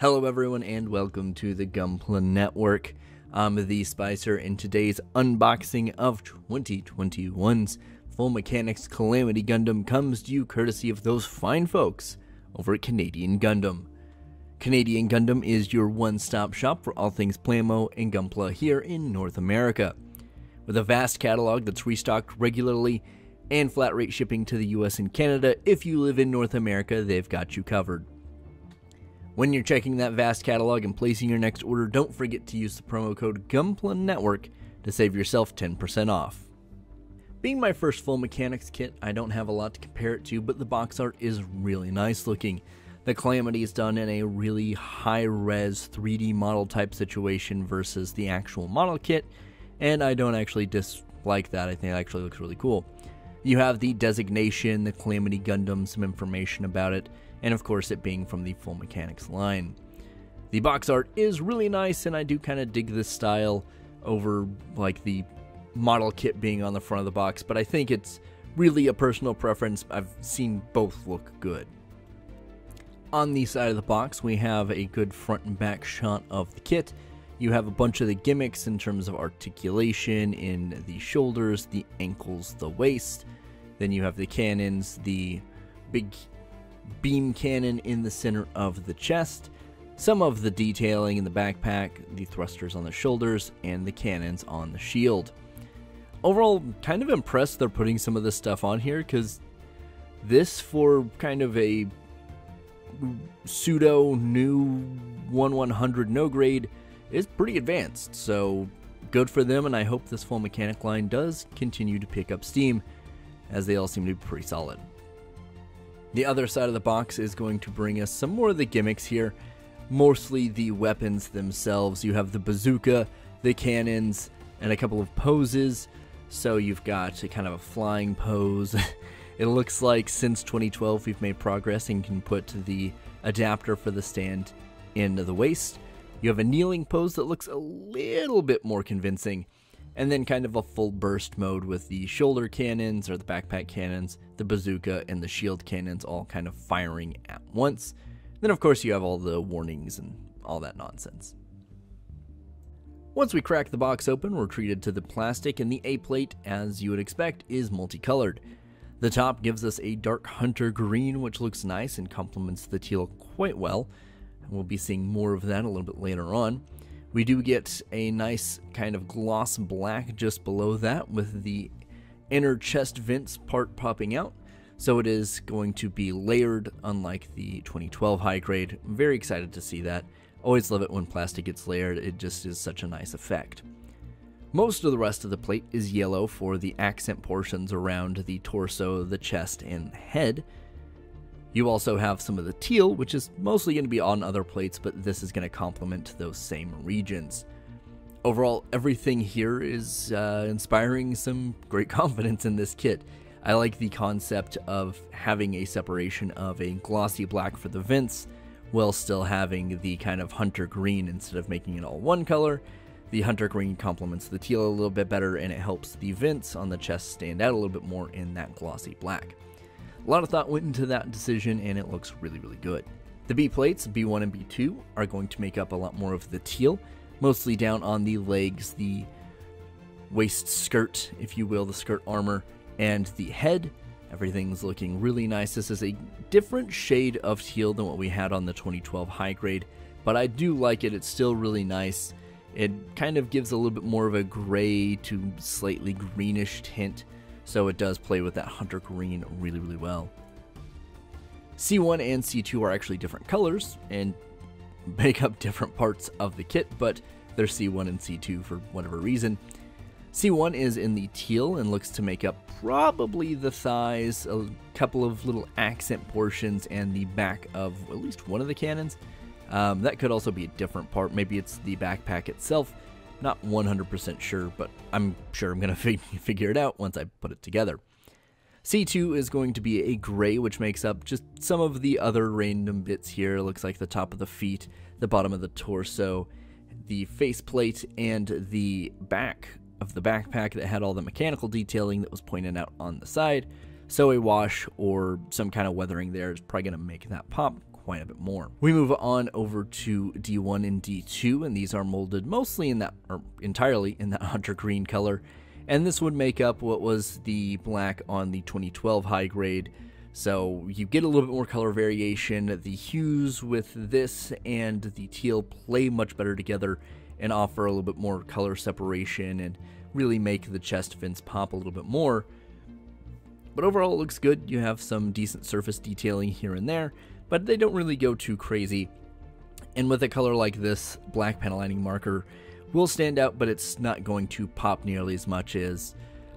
Hello everyone and welcome to the Gunpla Network. I'm the Spicer and today's unboxing of 2021's Full Mechanics Calamity Gundam comes to you courtesy of those fine folks over at Canadian Gundam. Canadian Gundam is your one-stop shop for all things Plamo and Gunpla here in North America. With a vast catalog that's restocked regularly and flat rate shipping to the US and Canada, if you live in North America, they've got you covered. When you're checking that vast catalog and placing your next order, don't forget to use the promo code Gunpla Network to save yourself 10% off. Being my first Full Mechanics kit, I don't have a lot to compare it to, but the box art is really nice looking. The Calamity is done in a really high-res 3D model type situation versus the actual model kit, and I don't actually dislike that. I think it actually looks really cool. You have the designation, the Calamity Gundam, some information about it, and of course it being from the Full Mechanics line. The box art is really nice, and I do kind of dig this style over like the model kit being on the front of the box, but I think it's really a personal preference. I've seen both look good. On the side of the box we have a good front and back shot of the kit. You have a bunch of the gimmicks in terms of articulation in the shoulders, the ankles, the waist. Then you have the cannons, the big beam cannon in the center of the chest, some of the detailing in the backpack, the thrusters on the shoulders, and the cannons on the shield. Overall, kind of impressed they're putting some of this stuff on here, because this, for kind of a pseudo new 1/100 no grade, is pretty advanced, so good for them, and I hope this Full Mechanic line does continue to pick up steam, as they all seem to be pretty solid. The other side of the box is going to bring us some more of the gimmicks here, mostly the weapons themselves. You have the bazooka, the cannons, and a couple of poses. So you've got a kind of a flying pose. It looks like since 2012 we've made progress and can put the adapter for the stand into the waist. You have a kneeling pose that looks a little bit more convincing, and then kind of a full burst mode with the shoulder cannons or the backpack cannons, the bazooka, and the shield cannons all kind of firing at once. Then of course you have all the warnings and all that nonsense. Once we crack the box open, we're treated to the plastic, and the A-plate, as you would expect, is multicolored. The top gives us a dark hunter green, which looks nice and complements the teal quite well. We'll be seeing more of that a little bit later on. We do get a nice kind of gloss black just below that, with the inner chest vents part popping out. So it is going to be layered, unlike the 2012 high grade. I'm very excited to see that. Always love it when plastic gets layered. It just is such a nice effect. Most of the rest of the plate is yellow for the accent portions around the torso, the chest, and the head. You also have some of the teal, which is mostly going to be on other plates, but this is going to complement those same regions. Overall, everything here is inspiring some great confidence in this kit. I like the concept of having a separation of a glossy black for the vents, while still having the kind of hunter green instead of making it all one color. The hunter green complements the teal a little bit better, and it helps the vents on the chest stand out a little bit more in that glossy black. A lot of thought went into that decision, and it looks really, really good. The B plates, B1 and B2, are going to make up a lot more of the teal, mostly down on the legs, the waist skirt, if you will, the skirt armor, and the head. Everything's looking really nice. This is a different shade of teal than what we had on the 2012 high grade, but I do like it. It's still really nice. It kind of gives a little bit more of a gray to slightly greenish tint, so it does play with that hunter green really, really well. C1 and C2 are actually different colors and make up different parts of the kit, but they're C1 and C2 for whatever reason. C1 is in the teal and looks to make up probably the thighs, a couple of little accent portions, and the back of at least one of the cannons. That could also be a different part. Maybe it's the backpack itself. Not 100% sure, but I'm sure I'm going to figure it out once I put it together. C2 is going to be a gray, which makes up just some of the other random bits here. It looks like the top of the feet, the bottom of the torso, the faceplate, and the back of the backpack that had all the mechanical detailing that was pointed out on the side. So a wash or some kind of weathering there is probably going to make that pop quite a bit more. We move on over to D1 and D2, and these are molded mostly in that, or entirely in that hunter green color, and this would make up what was the black on the 2012 high grade. So you get a little bit more color variation. The hues with this and the teal play much better together and offer a little bit more color separation and really make the chest fins pop a little bit more. But overall it looks good. You have some decent surface detailing here and there, but they don't really go too crazy. And with a color like this, black panel lining marker will stand out, but it's not going to pop nearly as much as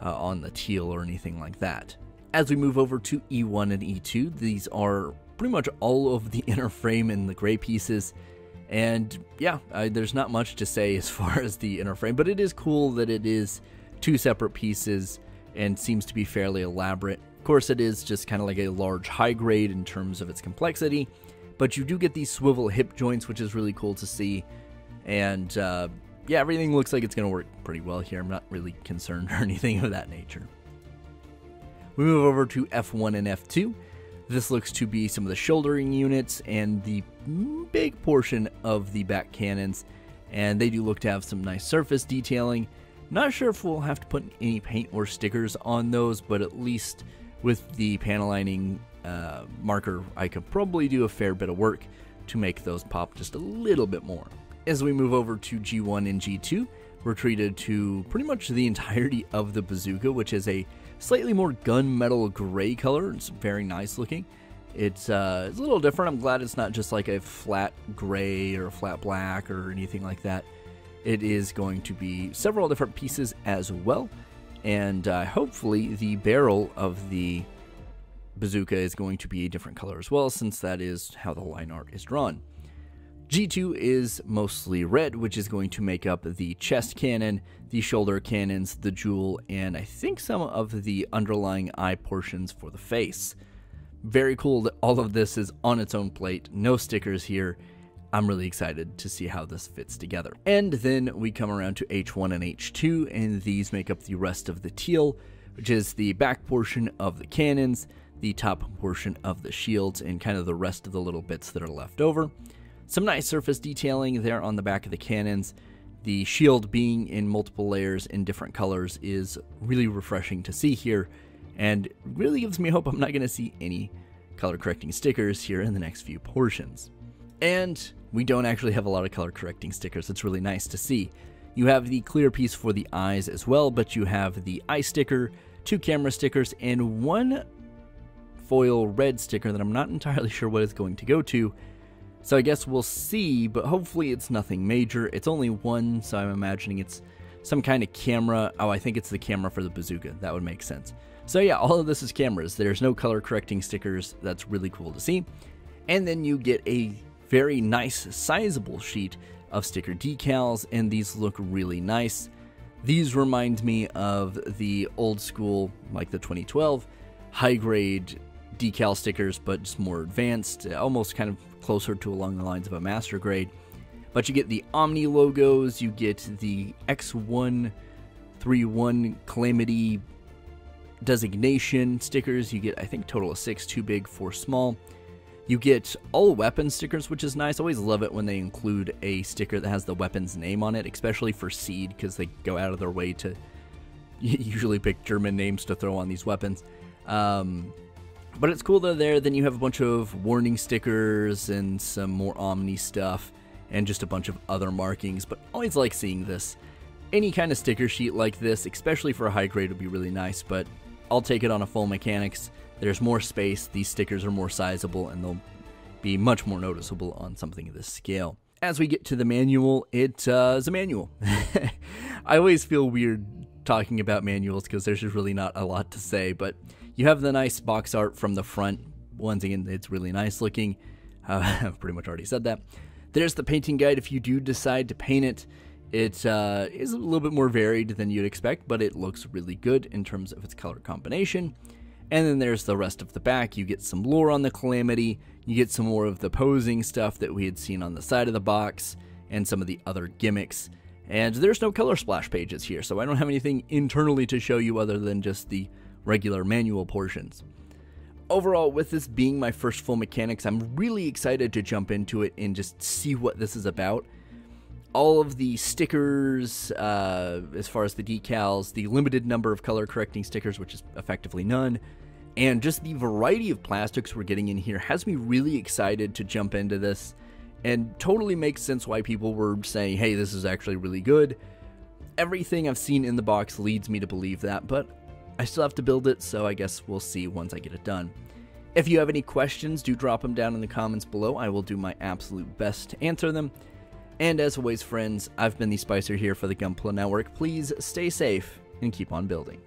on the teal or anything like that. As we move over to E1 and E2, these are pretty much all of the inner frame in the gray pieces. And yeah, there's not much to say as far as the inner frame, but it is cool that it is two separate pieces and seems to be fairly elaborate. Of course, it is just kind of like a large high grade in terms of its complexity, but you do get these swivel hip joints, which is really cool to see. And yeah, everything looks like it's going to work pretty well here. I'm not really concerned or anything of that nature. We move over to F1 and F2. This looks to be some of the shouldering units and the big portion of the back cannons, and they do look to have some nice surface detailing. Not sure if we'll have to put any paint or stickers on those, but at least with the panel lining marker, I could probably do a fair bit of work to make those pop just a little bit more. As we move over to G1 and G2, we're treated to pretty much the entirety of the bazooka, which is a slightly more gunmetal gray color. It's very nice looking. It's a little different. I'm glad it's not just like a flat gray or a flat black or anything like that. It is going to be several different pieces as well, and hopefully the barrel of the bazooka is going to be a different color as well, since that is how the line art is drawn. G2 is mostly red, which is going to make up the chest cannon, the shoulder cannons, the jewel, and I think some of the underlying eye portions for the face. Very cool that all of this is on its own plate, no stickers here. I'm really excited to see how this fits together. And then we come around to H1 and H2, and these make up the rest of the teal, which is the back portion of the cannons, the top portion of the shields, and kind of the rest of the little bits that are left over. Some nice surface detailing there on the back of the cannons. The shield being in multiple layers in different colors is really refreshing to see here, and really gives me hope I'm not going to see any color correcting stickers here in the next few portions. And we don't actually have a lot of color correcting stickers. It's really nice to see. You have the clear piece for the eyes as well, but you have the eye sticker, two camera stickers, and one foil red sticker that I'm not entirely sure what it's going to go to. So I guess we'll see, but hopefully it's nothing major. It's only one, so I'm imagining it's some kind of camera. Oh, I think it's the camera for the bazooka. That would make sense. So yeah, all of this is cameras. There's no color correcting stickers. That's really cool to see. And then you get a very nice sizable sheet of sticker decals, and these look really nice. These remind me of the old school, like the 2012, high grade decal stickers, but just more advanced, almost kind of closer to along the lines of a master grade. But you get the Omni logos, you get the X131 Calamity designation stickers, you get I think total of 6, 2 big, 4 small. You get all weapon stickers, which is nice. I always love it when they include a sticker that has the weapon's name on it, especially for Seed, because they go out of their way to usually pick German names to throw on these weapons. But it's cool they're there. Then you have a bunch of warning stickers and some more Omni stuff and just a bunch of other markings, but always like seeing this. Any kind of sticker sheet like this, especially for a high grade, would be really nice, but I'll take it on a Full Mechanics. There's more space, these stickers are more sizable, and they'll be much more noticeable on something of this scale. As we get to the manual, it is a manual. I always feel weird talking about manuals because there's just really not a lot to say, but you have the nice box art from the front. Once again, it's really nice looking. I've pretty much already said that. There's the painting guide if you do decide to paint it. It is a little bit more varied than you'd expect, but it looks really good in terms of its color combination. And then there's the rest of the back. You get some lore on the Calamity. You get some more of the posing stuff that we had seen on the side of the box and some of the other gimmicks. And there's no color splash pages here, so I don't have anything internally to show you other than just the regular manual portions. Overall, with this being my first Full Mechanics, I'm really excited to jump into it and just see what this is about. All of the stickers, as far as the decals, the limited number of color correcting stickers, which is effectively none, and just the variety of plastics we're getting in here has me really excited to jump into this, and totally makes sense why people were saying, hey, this is actually really good. Everything I've seen in the box leads me to believe that, but I still have to build it, so I guess we'll see once I get it done. If you have any questions, do drop them down in the comments below. I will do my absolute best to answer them. And as always, friends, I've been the Spicer here for the Gunpla Network. Please stay safe and keep on building.